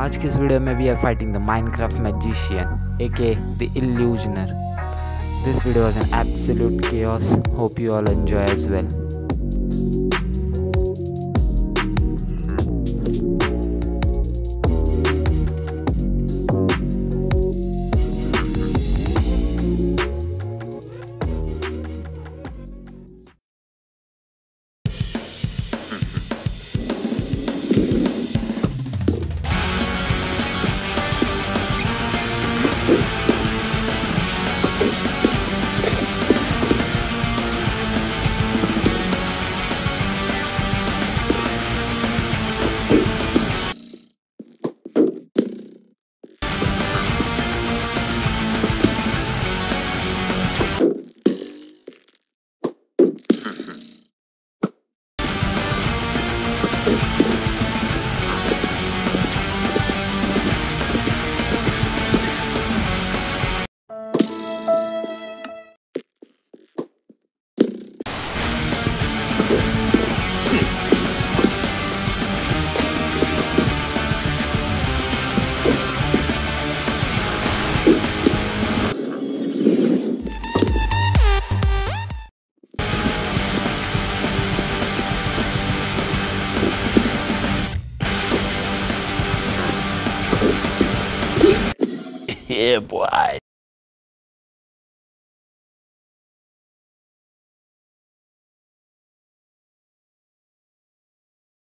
आज के इस वीडियो में we are fighting the Minecraft magician aka the Illusioner. This video was an absolute chaos. Hope you all enjoy as well. Yeah, boy.